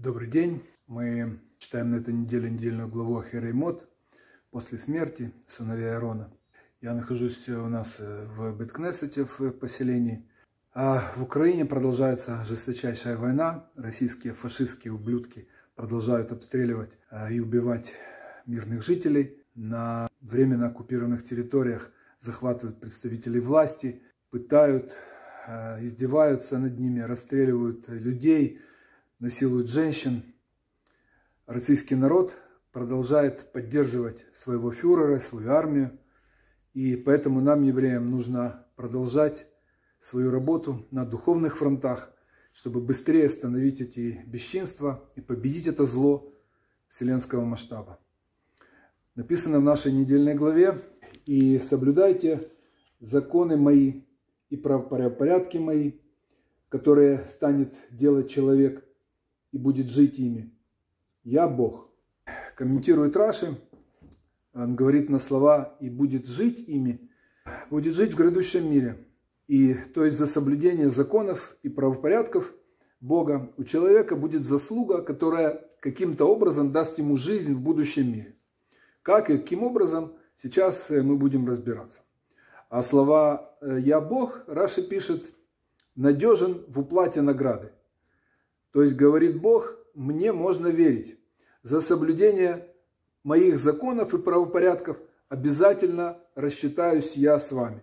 Добрый день. Мы читаем на этой неделе недельную главу Ахарей мот после смерти сыновей Аарона. Я нахожусь у нас в Бейт-Кнессете в поселении. А в Украине продолжается жесточайшая война. Российские фашистские ублюдки продолжают обстреливать и убивать мирных жителей. На временно оккупированных территориях захватывают представителей власти, пытают, издеваются над ними, расстреливают людей, насилуют женщин. Российский народ продолжает поддерживать своего фюрера, свою армию. И поэтому нам, евреям, нужно продолжать свою работу на духовных фронтах, чтобы быстрее остановить эти бесчинства и победить это зло вселенского масштаба. Написано в нашей недельной главе: «И соблюдайте законы мои и правопорядки мои, которые станет делать человек и будет жить ими. Я Бог». Комментирует Раши, он говорит на слова «и будет жить ими», будет жить в грядущем мире. И то есть за соблюдение законов и правопорядков Бога у человека будет заслуга, которая каким-то образом даст ему жизнь в будущем мире. Как и каким образом, сейчас мы будем разбираться. А слова «я Бог» Раши пишет: надежен в уплате награды. То есть, говорит Бог, мне можно верить. За соблюдение моих законов и правопорядков обязательно рассчитаюсь я с вами.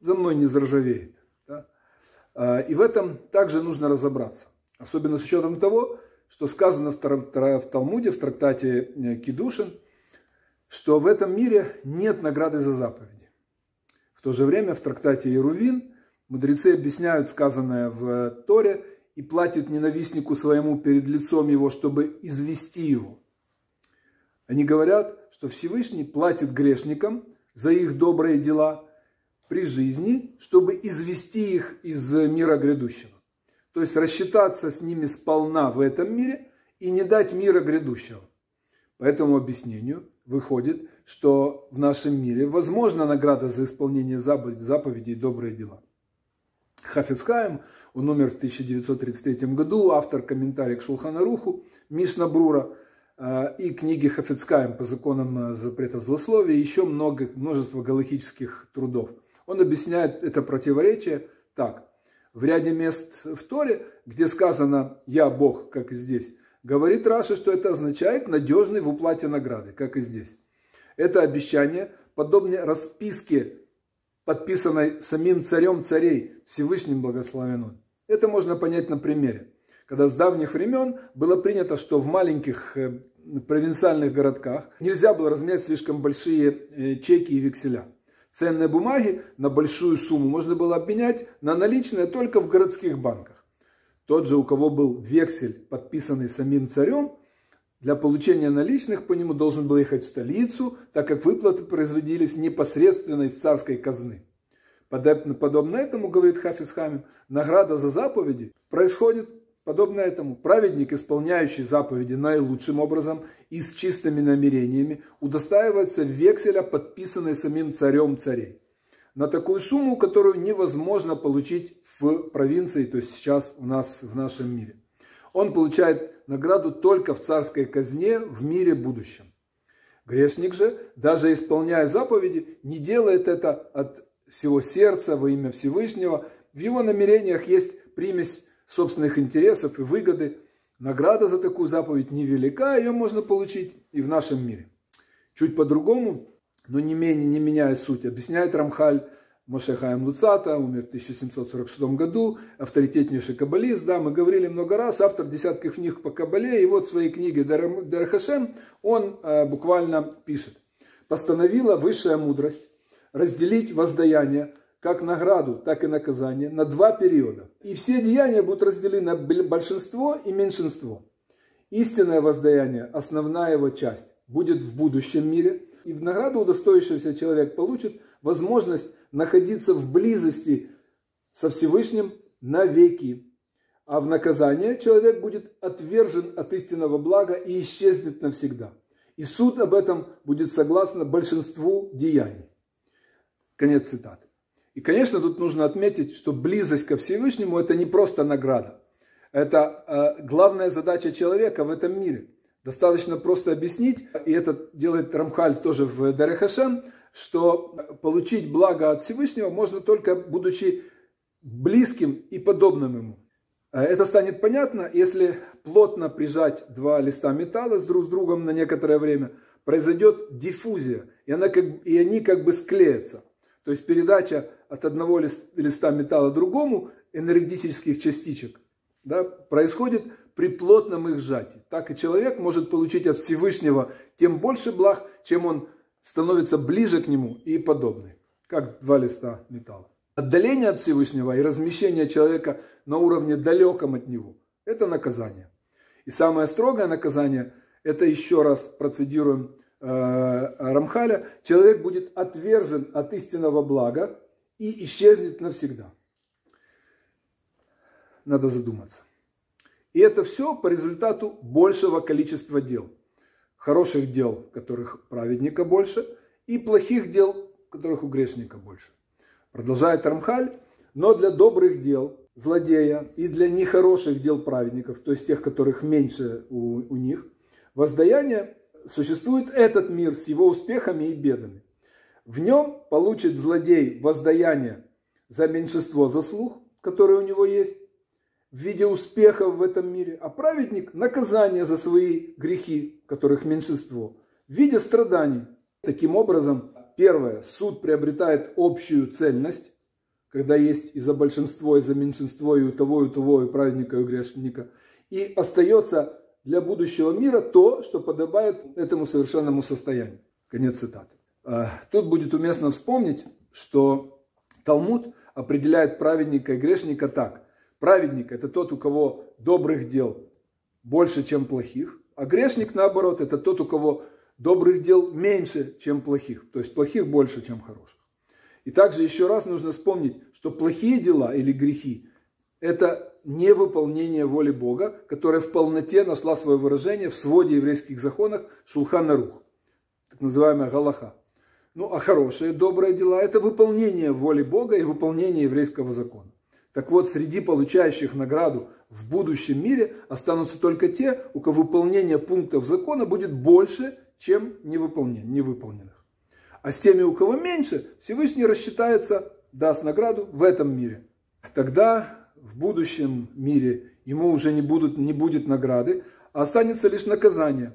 За мной не заржавеет. Да? И в этом также нужно разобраться. Особенно с учетом того, что сказано в Талмуде, в трактате Кидушин, что в этом мире нет награды за заповеди. В то же время в трактате Эрувин мудрецы объясняют сказанное в Торе: и платит ненавистнику своему перед лицом его, чтобы извести его. Они говорят, что Всевышний платит грешникам за их добрые дела при жизни, чтобы извести их из мира грядущего. То есть рассчитаться с ними сполна в этом мире и не дать мира грядущего. По этому объяснению выходит, что в нашем мире возможна награда за исполнение заповедей и добрые дела. Хафец Хаим, он умер в 1933 году, автор комментария к Шулхан Аруху, Мишна Брура и книги Хафец Хаим по законам запрета злословия, и еще множество галахических трудов. Он объясняет это противоречие так. В ряде мест в Торе, где сказано «я Бог», как и здесь, говорит Раши, что это означает «надежный в уплате награды», как и здесь. Это обещание подобно расписке, подписанной самим царем царей, Всевышним благословенным. Это можно понять на примере, когда с давних времен было принято, что в маленьких провинциальных городках нельзя было разменять слишком большие чеки и векселя. Ценные бумаги на большую сумму можно было обменять на наличные только в городских банках. Тот же, у кого был вексель, подписанный самим царем, для получения наличных по нему должен был ехать в столицу, так как выплаты производились непосредственно из царской казны. Подобно этому, говорит Хафец Хаим, награда за заповеди происходит подобно этому. Праведник, исполняющий заповеди наилучшим образом и с чистыми намерениями, удостаивается векселя, подписанной самим царем царей, на такую сумму, которую невозможно получить в провинции, то есть сейчас у нас в нашем мире. Он получает награду только в царской казне в мире будущем. Грешник же, даже исполняя заповеди, не делает это от всего сердца во имя Всевышнего. В его намерениях есть примесь собственных интересов и выгоды. Награда за такую заповедь невелика, ее можно получить и в нашем мире. Чуть по-другому, но не меняя суть, объясняет Рамхаль Моше Хаим Луцатто, умер в 1746 году, авторитетнейший каббалист, да, мы говорили много раз, автор десятков книг по каббале, и вот в своей книге «Дерех Ашем» он буквально пишет: «Постановила высшая мудрость разделить воздаяние, как награду, так и наказание, на два периода, и все деяния будут разделены на большинство и меньшинство. Истинное воздаяние, основная его часть, будет в будущем мире, и в награду удостоившийся человек получит возможность находиться в близости со Всевышним навеки. А в наказание человек будет отвержен от истинного блага и исчезнет навсегда. И суд об этом будет согласно большинству деяний». Конец цитаты. И, конечно, тут нужно отметить, что близость ко Всевышнему – это не просто награда. Это главная задача человека в этом мире. Достаточно просто объяснить, и это делает Рамхаль тоже в Дерех Ашем, что получить благо от Всевышнего можно только будучи близким и подобным ему. Это станет понятно, если плотно прижать два листа металла друг с другом на некоторое время, произойдет диффузия, и они как бы склеятся. То есть передача от одного листа металла другому энергетических частичек, да, происходит при плотном их сжатии. Так и человек может получить от Всевышнего тем больше благ, чем он становится ближе к нему и подобный, как два листа металла. Отдаление от Всевышнего и размещение человека на уровне далеком от него – это наказание. И самое строгое наказание – это, еще раз процитируем Рамхаля, человек будет отвержен от истинного блага и исчезнет навсегда. Надо задуматься. И это все по результату большего количества дел. Хороших дел, которых праведника больше, и плохих дел, которых у грешника больше. Продолжает Рамхаль, но для добрых дел злодея и для нехороших дел праведников, то есть тех, которых меньше у них, воздаяние существует этот мир с его успехами и бедами. В нем получит злодей воздаяние за меньшинство заслуг, которые у него есть, в виде успехов в этом мире, а праведник наказание за свои грехи, которых меньшинство, в виде страданий. Таким образом, первое, суд приобретает общую цельность, когда есть и за большинство, и за меньшинство, и у того, и праведника, и у грешника. И остается для будущего мира то, что подобает этому совершенному состоянию. Конец цитаты. Тут будет уместно вспомнить, что Талмуд определяет праведника и грешника так. Праведник – это тот, у кого добрых дел больше, чем плохих, а грешник, наоборот, это тот, у кого добрых дел меньше, чем плохих. То есть плохих больше, чем хороших. И также еще раз нужно вспомнить, что плохие дела или грехи – это невыполнение воли Бога, которая в полноте нашла свое выражение в своде еврейских законов Шулхан Арух, так называемая Галаха. Ну а хорошие, добрые дела – это выполнение воли Бога и выполнение еврейского закона. Так вот, среди получающих награду в будущем мире останутся только те, у кого выполнение пунктов закона будет больше, чем невыполненных. А с теми, у кого меньше, Всевышний рассчитается, даст награду в этом мире. Тогда в будущем мире ему уже не будет награды, а останется лишь наказание,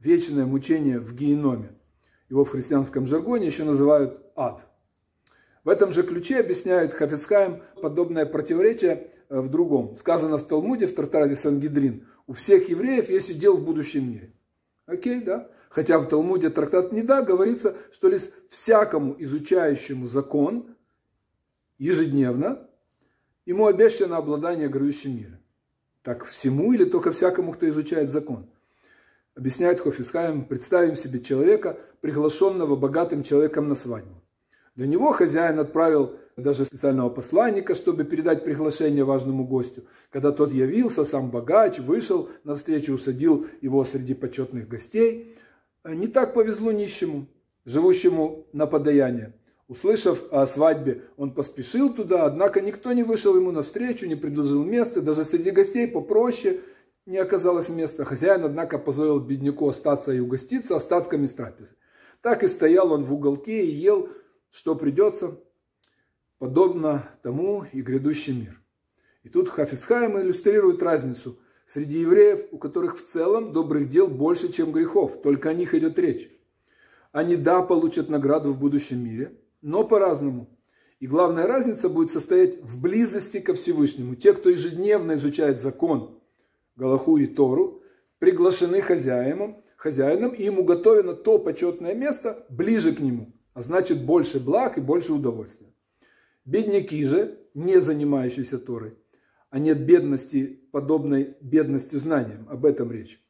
вечное мучение в гееноме. Его в христианском жаргоне еще называют ад. В этом же ключе объясняет Хафец Хаим подобное противоречие в другом. Сказано в Талмуде, в трактате Сангедрин, у всех евреев есть удел в будущем мире. Окей, да? Хотя в Талмуде трактат не да, говорится, что лишь всякому изучающему закон ежедневно ему обещано обладание грядущим миром. Так всему или только всякому, кто изучает закон? Объясняет Хафец Хаим, представим себе человека, приглашенного богатым человеком на свадьбу. До него хозяин отправил даже специального посланника, чтобы передать приглашение важному гостю. Когда тот явился, сам богач вышел навстречу, усадил его среди почетных гостей. Не так повезло нищему, живущему на подаяние. Услышав о свадьбе, он поспешил туда, однако никто не вышел ему навстречу, не предложил места. Даже среди гостей попроще не оказалось места. Хозяин, однако, позволил бедняку остаться и угоститься остатками с трапезы. Так и стоял он в уголке и ел, что придется, подобно тому и грядущий мир. И тут Хафец Хаим иллюстрирует разницу среди евреев, у которых в целом добрых дел больше, чем грехов. Только о них идет речь. Они, да, получат награду в будущем мире, но по-разному. И главная разница будет состоять в близости ко Всевышнему. Те, кто ежедневно изучает закон, Галаху и Тору, приглашены хозяином, и ему готовлено то почетное место ближе к нему. А значит, больше благ и больше удовольствия. Бедняки же, не занимающиеся Торой, а нет бедности, подобной бедности знаниям, об этом речь,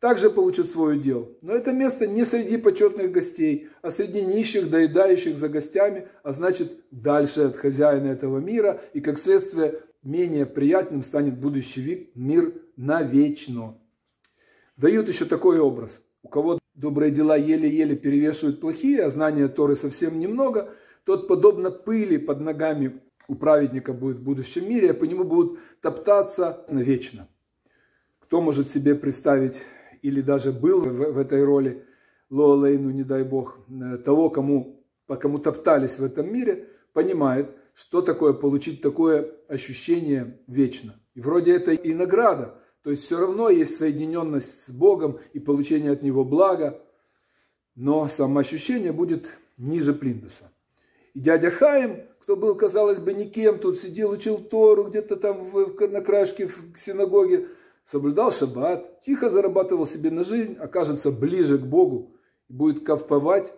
также получат свой удел. Но это место не среди почетных гостей, а среди нищих, доедающих за гостями, а значит, дальше от хозяина этого мира, и, как следствие, менее приятным станет будущий мир навечно. Дают еще такой образ. У кого добрые дела еле-еле перевешивают плохие, а знания Торы совсем немного, тот, подобно пыли под ногами у праведника будет в будущем мире, а по нему будут топтаться навечно. Кто может себе представить, или даже был в этой роли, Лоалейну, не дай бог, того, по кому топтались в этом мире, понимает, что такое получить такое ощущение вечно. И вроде это и награда, то есть все равно есть соединенность с Богом и получение от Него блага, но самоощущение будет ниже плинтуса. И дядя Хаим, кто был, казалось бы, никем, тут сидел, учил Тору где-то там на краешке в синагоге, соблюдал шаббат, тихо зарабатывал себе на жизнь, окажется ближе к Богу и будет кайфовать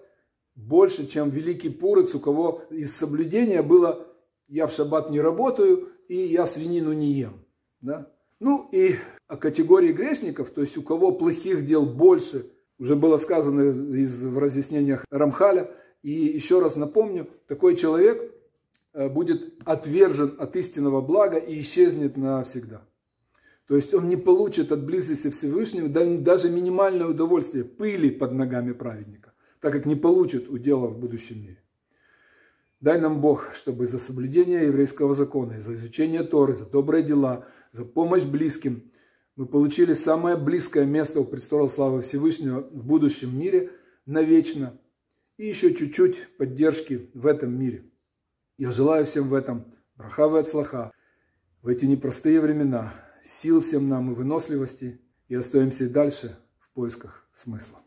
больше, чем великий пурец, у кого из соблюдения было «я в шаббат не работаю» и «я свинину не ем». Да? Ну и о категории грешников, то есть у кого плохих дел больше, уже было сказано в разъяснениях Рамхаля. И еще раз напомню, такой человек будет отвержен от истинного блага и исчезнет навсегда. То есть он не получит от близости Всевышнего даже минимальное удовольствие пыли под ногами праведника, так как не получит удела в будущем мире. Дай нам Бог, чтобы за соблюдение еврейского закона, за изучение Торы, за добрые дела, за помощь близким мы получили самое близкое место у престола славы Всевышнего в будущем мире навечно и еще чуть-чуть поддержки в этом мире. Я желаю всем в этом браха ве-ацлаха в эти непростые времена. Сил всем нам и выносливости, и остаемся и дальше в поисках смысла.